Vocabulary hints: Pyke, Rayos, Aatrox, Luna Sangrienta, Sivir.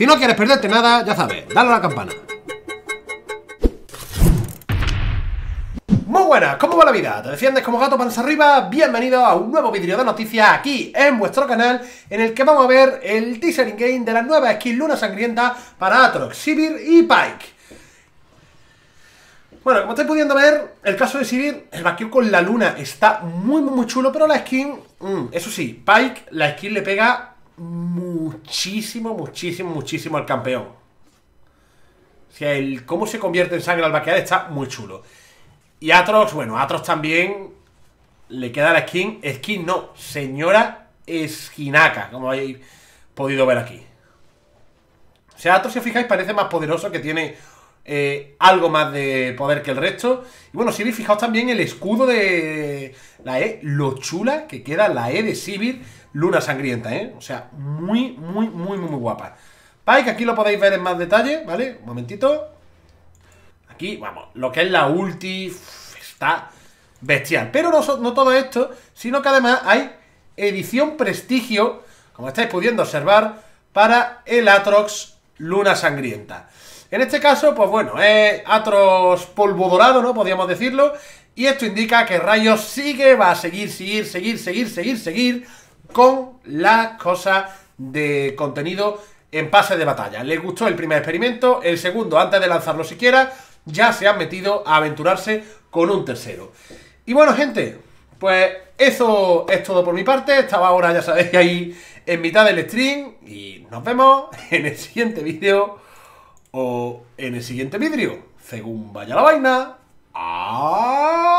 Si no quieres perderte nada, ya sabes, dale a la campana. Muy buenas, ¿cómo va la vida? ¿Te defiendes como gato panza arriba? Bienvenido a un nuevo vídeo de noticias aquí en vuestro canal, en el que vamos a ver el teaser in game de las nuevas skins Luna Sangrienta para Aatrox, Sivir y Pyke. Bueno, como estáis pudiendo ver, el caso de Sivir, el vaqueo con la luna está muy chulo, pero la skin, eso sí, Pyke, la skin le pega muchísimo al campeón. O sea, el cómo se convierte en sangre al vaquear está muy chulo. Y Aatrox, bueno, Aatrox también le queda la skin no, señora Esquinaca, como habéis podido ver aquí. O sea, Aatrox, si os fijáis, parece más poderoso, que tiene algo más de poder que el resto. Y bueno, Sivir, fijaos también el escudo de la E, lo chula que queda la E de Sivir, Luna Sangrienta, ¿eh? O sea, muy guapa. Pyke, aquí lo podéis ver en más detalle, ¿vale? Un momentito. Aquí, vamos, lo que es la ulti está bestial. Pero no todo esto, sino que además hay edición prestigio, como estáis pudiendo observar, para el Aatrox Luna Sangrienta. En este caso, pues bueno, es Aatrox polvo dorado, ¿no? Podríamos decirlo. Y esto indica que Rayos va a seguir con las cosas de contenido en pase de batalla. Les gustó el primer experimento, el segundo, antes de lanzarlo siquiera, ya se han metido a aventurarse con un tercero. Y bueno, gente, pues eso es todo por mi parte. Estaba ahora, ya sabéis, ahí en mitad del stream. Y nos vemos en el siguiente vídeo. O en el siguiente vídeo, según vaya la vaina. ¡Ah!